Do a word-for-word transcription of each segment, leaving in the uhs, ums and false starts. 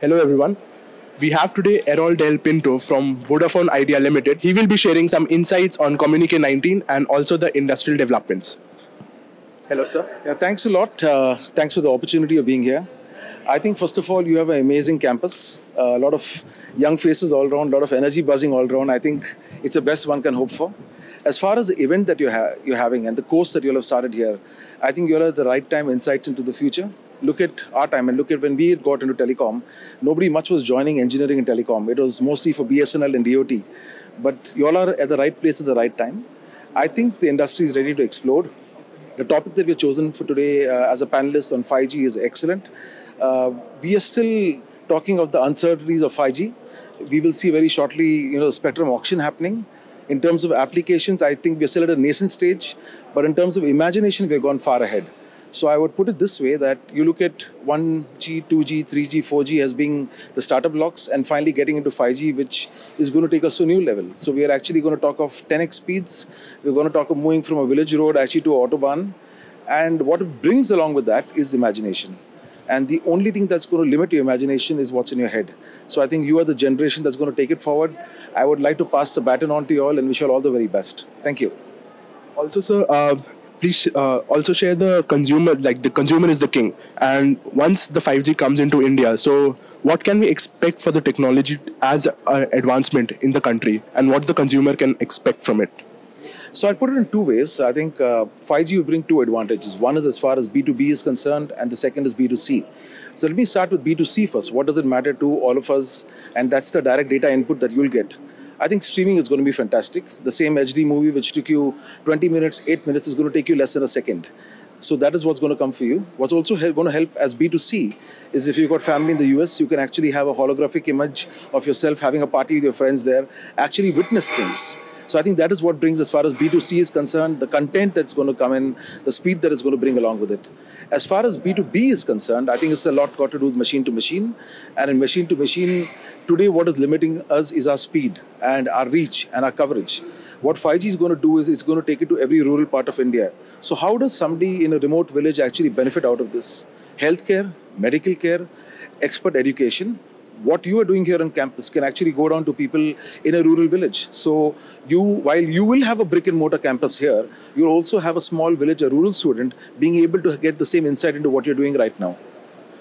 Hello everyone. We have today Errol Dale Pinto from Vodafone Idea Limited. He will be sharing some insights on Communique nineteen and also the industrial developments. Hello sir. Yeah, thanks a lot. Uh, thanks for the opportunity of being here. I think first of all you have an amazing campus. Uh, a lot of young faces all around, a lot of energy buzzing all around. I think it's the best one can hope for. As far as the event that you ha you're having and the course that you'll have started here, I think you're at the right time, insights into the future. Look at our time and look at when we got into telecom, nobody much was joining engineering and telecom. It was mostly for B S N L and D O T. But you all are at the right place at the right time. I think the industry is ready to explode. The topic that we've chosen for today uh, as a panelist on five G is excellent. Uh, we are still talking of the uncertainties of five G. We will see very shortly, you know, the spectrum auction happening. In terms of applications, I think we're still at a nascent stage. But in terms of imagination, we've gone far ahead. So I would put it this way, that you look at one G, two G, three G, four G as being the starter blocks, and finally getting into five G, which is going to take us to a new level. So we are actually going to talk of ten X speeds. We're going to talk of moving from a village road actually to an autobahn. And what it brings along with that is imagination. And the only thing that's going to limit your imagination is what's in your head. So I think you are the generation that's going to take it forward. I would like to pass the baton on to you all and wish you all the very best. Thank you. Also, sir, uh please uh, also share the consumer, like the consumer is the king. And once the five G comes into India, so what can we expect for the technology as an advancement in the country, and what the consumer can expect from it? So I'd put it in two ways. I think uh, five G will bring two advantages. One is as far as B two B is concerned, and the second is B two C. So let me start with B two C first. What does it matter to all of us? And that's the direct data input that you'll get. I think streaming is going to be fantastic. The same H D movie which took you twenty minutes, eight minutes is going to take you less than a second. So that is what's going to come for you. What's also going to help as B two C is if you've got family in the U S, you can actually have a holographic image of yourself having a party with your friends there, actually witness things. So I think that is what brings as far as B two C is concerned, the content that's going to come in, the speed that it's going to bring along with it. As far as B two B is concerned, I think it's a lot got to do with machine to machine. And in machine to machine, today what is limiting us is our speed and our reach and our coverage. What five G is going to do is it's going to take it to every rural part of India. So how does somebody in a remote village actually benefit out of this? Healthcare, medical care, expert education. What you are doing here on campus can actually go down to people in a rural village. So you, while you will have a brick and mortar campus here, you'll also have a small village, a rural student, being able to get the same insight into what you're doing right now.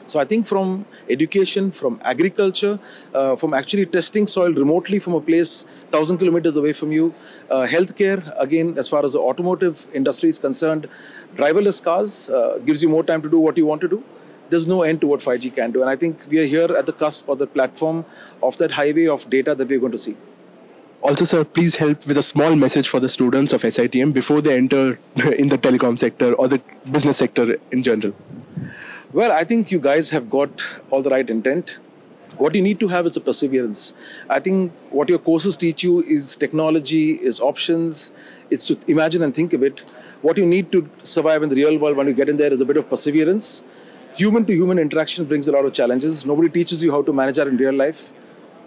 So I think from education, from agriculture, uh, from actually testing soil remotely from a place one thousand kilometers away from you, uh, healthcare, again, as far as the automotive industry is concerned, driverless cars uh, gives you more time to do what you want to do. There's no end to what five G can do. And I think we are here at the cusp of the platform of that highway of data that we're going to see. Also, sir, please help with a small message for the students of S I T M before they enter in the telecom sector or the business sector in general. Well, I think you guys have got all the right intent. What you need to have is the perseverance. I think what your courses teach you is technology, is options, it's to imagine and think of it. What you need to survive in the real world when you get in there is a bit of perseverance. Human-to-human interaction brings a lot of challenges. Nobody teaches you how to manage that in real life.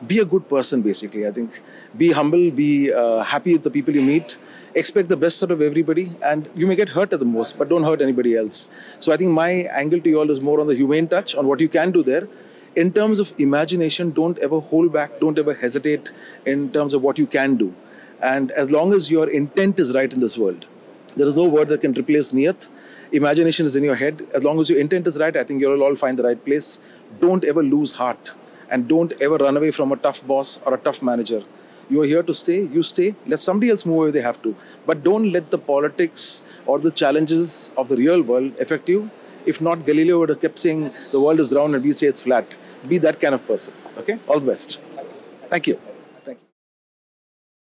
Be a good person, basically, I think. Be humble, be uh, happy with the people you meet. Expect the best out of everybody. And you may get hurt at the most, but don't hurt anybody else. So I think my angle to you all is more on the humane touch, on what you can do there. In terms of imagination, don't ever hold back. Don't ever hesitate in terms of what you can do. And as long as your intent is right in this world, there is no word that can replace niyat. Imagination is in your head. As long as your intent is right, I think you'll all find the right place. Don't ever lose heart. And don't ever run away from a tough boss or a tough manager. You are here to stay. You stay. Let somebody else move away if they have to. But don't let the politics or the challenges of the real world affect you. If not, Galileo would have kept saying the world is round and we say it's flat. Be that kind of person. Okay? All the best. Thank you.